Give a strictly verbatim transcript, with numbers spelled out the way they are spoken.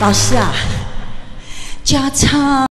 老师啊，加唱。